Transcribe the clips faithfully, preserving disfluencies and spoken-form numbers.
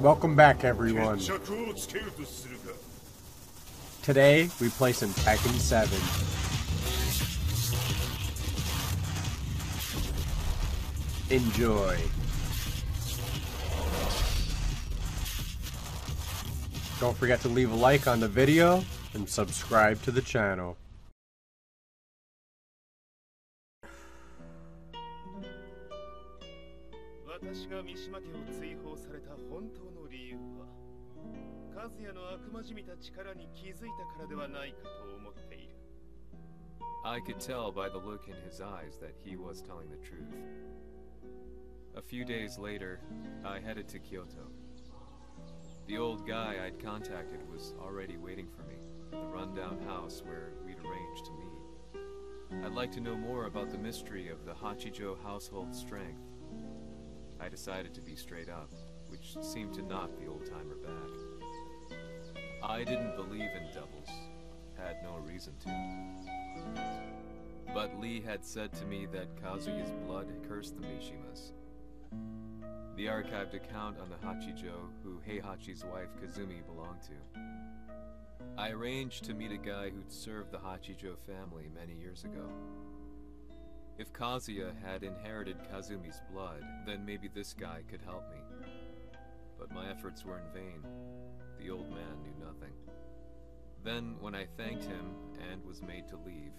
Welcome back, everyone. Today, we play some Tekken seven. Enjoy. Don't forget to leave a like on the video and subscribe to the channel. I could tell by the look in his eyes that he was telling the truth. A few days later, I headed to Kyoto. The old guy I'd contacted was already waiting for me at the rundown house where we'd arranged to meet. I'd like to know more about the mystery of the Hachijo household strength. I decided to be straight up, which seemed to knock the old-timer back. I didn't believe in devils, had no reason to. But Lee had said to me that Kazuya's blood cursed the Mishimas. The archived account on the Hachijo, who Heihachi's wife Kazumi belonged to. I arranged to meet a guy who'd served the Hachijo family many years ago. If Kazuya had inherited Kazumi's blood, then maybe this guy could help me. But my efforts were in vain. The old man knew nothing. Then, when I thanked him and was made to leave...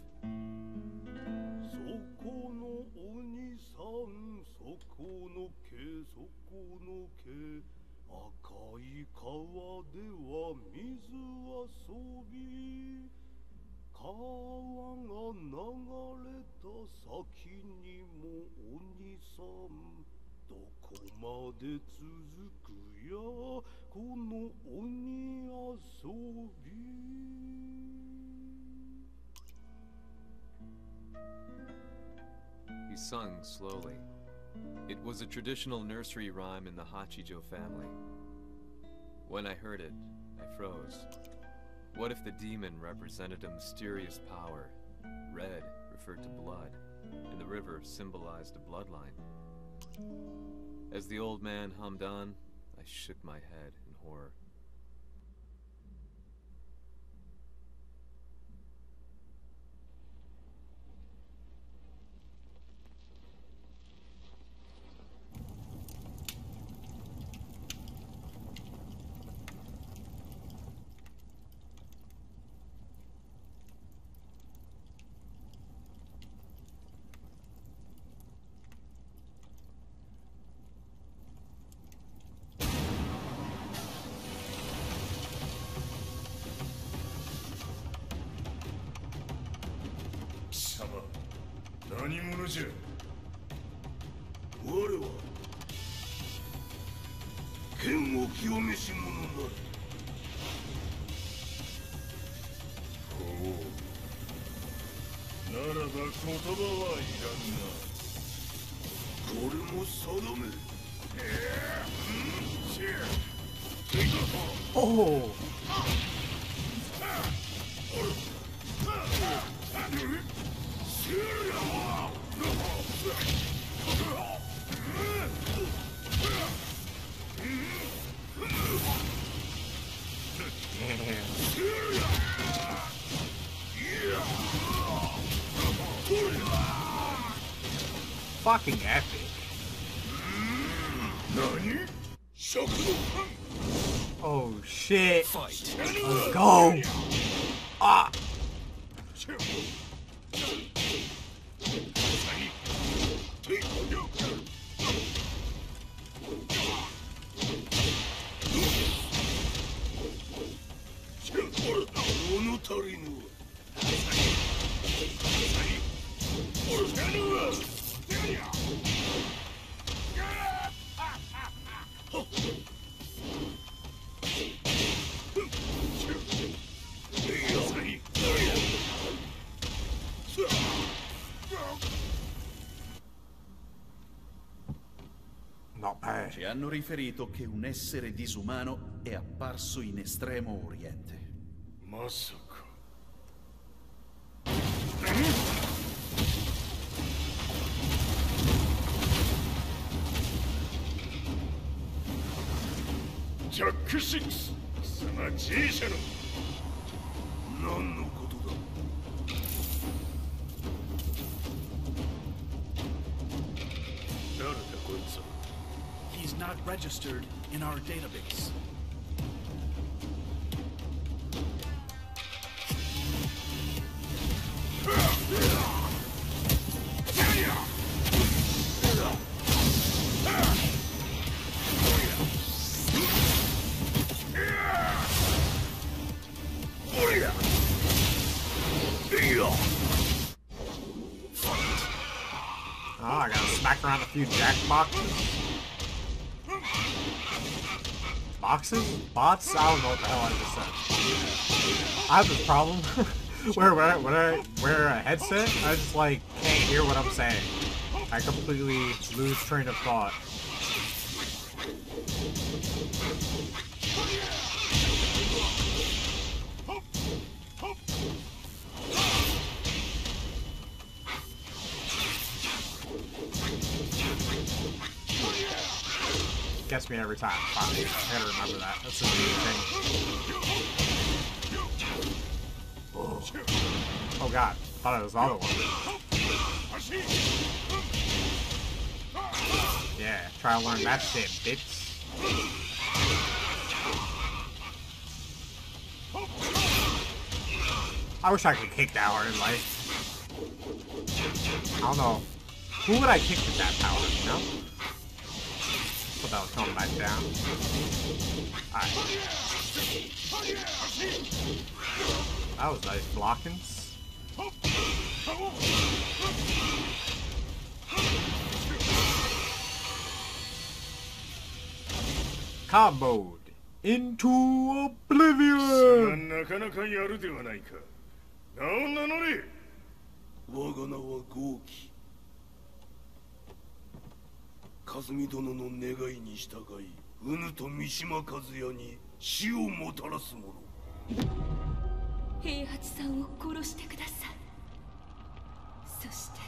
He sung slowly. It was a traditional nursery rhyme in the Hachijo family. When I heard it, I froze. What if the demon represented a mysterious power? Red referred to blood, and the river symbolized a bloodline. As the old man hummed on, I shook my head in horror. Oh! Fucking epic. Oh shit. Fight. Let's go. Ah. Ci hanno riferito che un essere disumano è apparso in Estremo Oriente. Masako. ジャックシックス、すなち医者の何のことだ。誰だこいつは。He's not registered in our database. You jackboxes? Boxes? Bots? I don't know what the hell I just said. I have this problem where when I, when I wear a headset, I just like can't hear what I'm saying. I completely lose train of thought. Gets me every time. Wow, I gotta remember that. That's a new thing. Oh. Oh god. Thought it was the other one. Yeah, try to learn that shit, bitch. I wish I could kick that hard in life. I don't know. Who would I kick with that power, you know? I thought that was coming back down. Alright. That was nice blockings. Comboed into oblivion! Kazumi Dono no negai ni shitagai, Unu to Mishima Kazuya ni shi o motarasu mono. Heihachi-san o koroshite kudasai. Soshite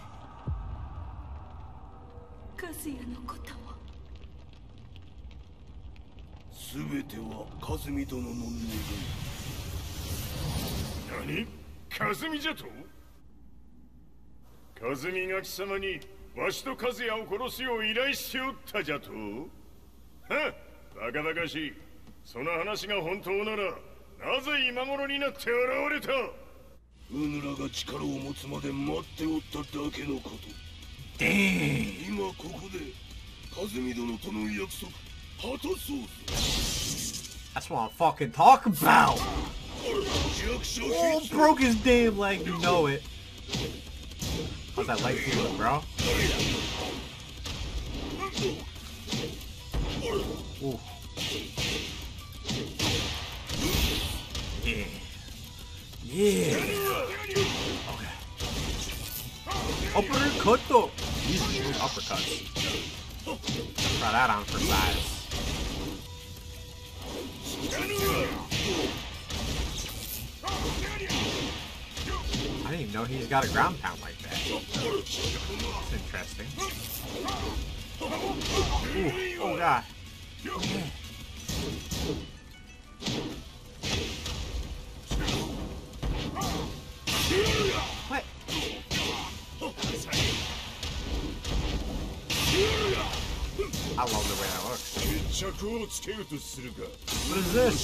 Kazuya no koto mo. Subete wa Kazumi Dono no negai. Nani? Kazumi ja to? Kazumi ga kisama ni わしとカズヤを殺すよう依頼しておったじゃと。はっ、バカバカしい。その話が本当なら、なぜ今頃になって現れた。ウヌラが力を持つまで待っておっただけのこと。でー今ここで、カズミ殿との約束、果たそうぞ。That's what I'm fucking talking about! Oh, broke his damn leg, you know it. How's that leg feeling, bro? Ooh. Yeah. Yeah. Okay. Uppercut though. He's doing uppercuts. Try that on for size. I didn't even know he's got a ground pound like that. That's interesting. Ooh, oh god. What? I love the way that looks. What is this?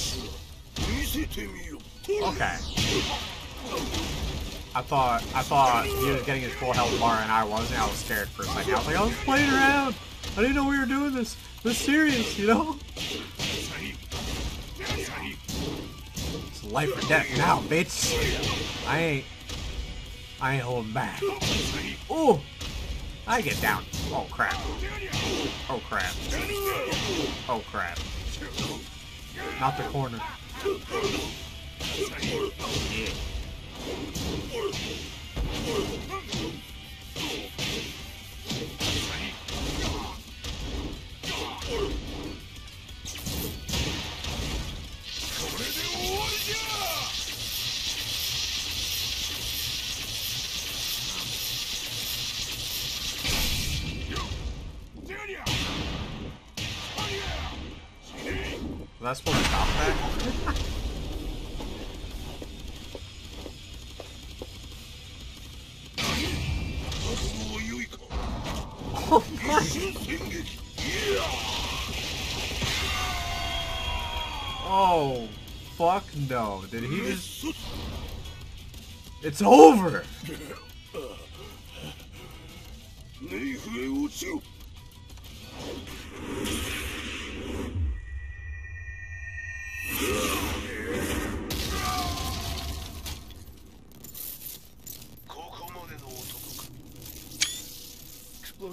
Okay. I thought I thought he was getting his full health bar and I wasn't. I was scared for a second. I was like, I was playing around. I didn't know we were doing this. This serious, you know? It's life or death now, bitch. I ain't I ain't holding back. Oh, I get down. Oh crap. Oh crap. Oh crap. Not the corner. Yeah. Am I supposed to stop that? Oh my! Oh, fuck no. Did he just... It's over!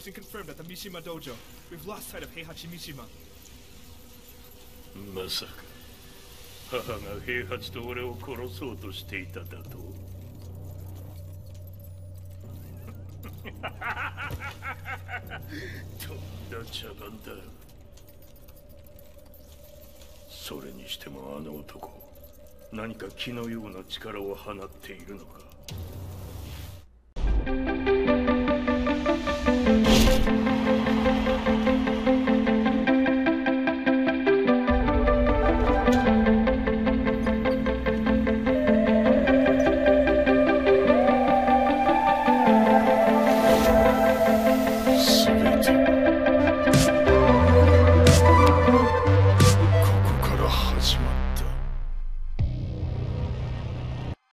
Explosion confirmed at the Mishima Dojo. We've lost sight of Heihachi Mishima. Masaka. Haha, Heihachi to ore wo korosou to shite ita dato. Tonda chaban da. Sore ni shite mo ano otoko, nanika ki no you na chikara wo hanatte iru no ka?